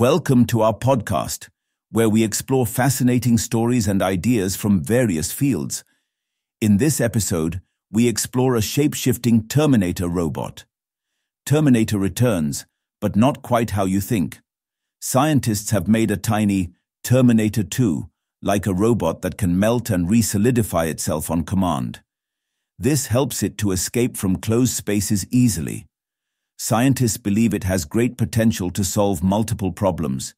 Welcome to our podcast, where we explore fascinating stories and ideas from various fields. In this episode, we explore a shape-shifting Terminator robot. Terminator returns, but not quite how you think. Scientists have made a tiny Terminator 2, like a robot that can melt and re-solidify itself on command. This helps it to escape from closed spaces easily. Scientists believe it has great potential to solve multiple problems.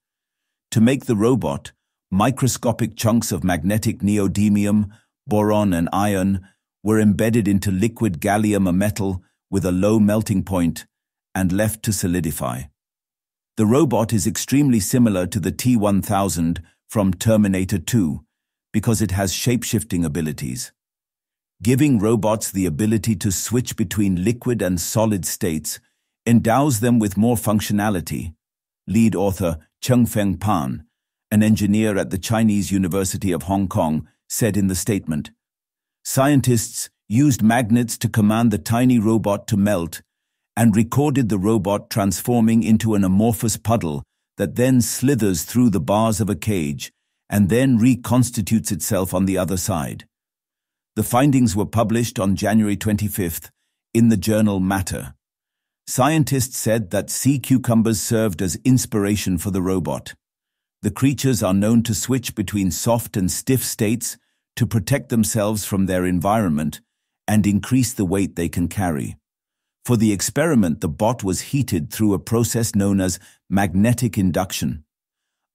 To make the robot, microscopic chunks of magnetic neodymium, boron and iron were embedded into liquid gallium, a metal with a low melting point, and left to solidify. The robot is extremely similar to the T-1000 from Terminator 2 because it has shape-shifting abilities. Giving robots the ability to switch between liquid and solid states endows them with more functionality. Lead author Cheng Feng Pan, an engineer at the Chinese University of Hong Kong, said in the statement, "Scientists used magnets to command the tiny robot to melt and recorded the robot transforming into an amorphous puddle that then slithers through the bars of a cage and then reconstitutes itself on the other side." The findings were published on January 25th in the journal Matter. Scientists said that sea cucumbers served as inspiration for the robot. The creatures are known to switch between soft and stiff states to protect themselves from their environment and increase the weight they can carry. For the experiment, the bot was heated through a process known as magnetic induction.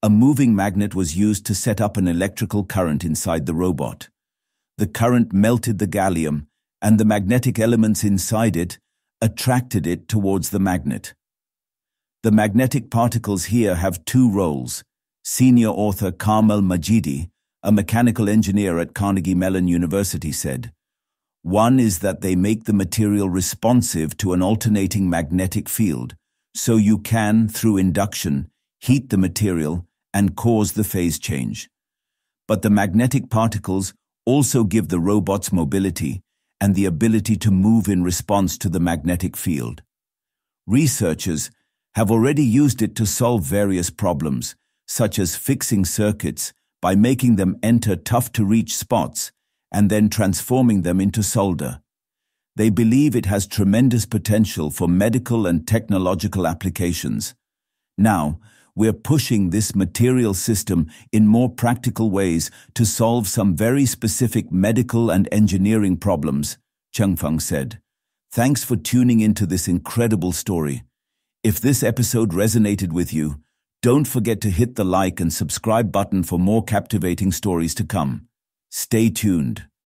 A moving magnet was used to set up an electrical current inside the robot. The current melted the gallium, and the magnetic elements inside it attracted it towards the magnet. The magnetic particles here have two roles. Senior author Carmel Majidi, a mechanical engineer at Carnegie Mellon University, said, "One is that they make the material responsive to an alternating magnetic field, so you can, through induction, heat the material and cause the phase change. But the magnetic particles also give the robot's mobility and the ability to move in response to the magnetic field." Researchers have already used it to solve various problems, such as fixing circuits by making them enter tough-to-reach spots and then transforming them into solder. They believe it has tremendous potential for medical and technological applications. Now, we're pushing this material system in more practical ways to solve some very specific medical and engineering problems," Cheng Feng said. Thanks for tuning into this incredible story. If this episode resonated with you, don't forget to hit the like and subscribe button for more captivating stories to come. Stay tuned.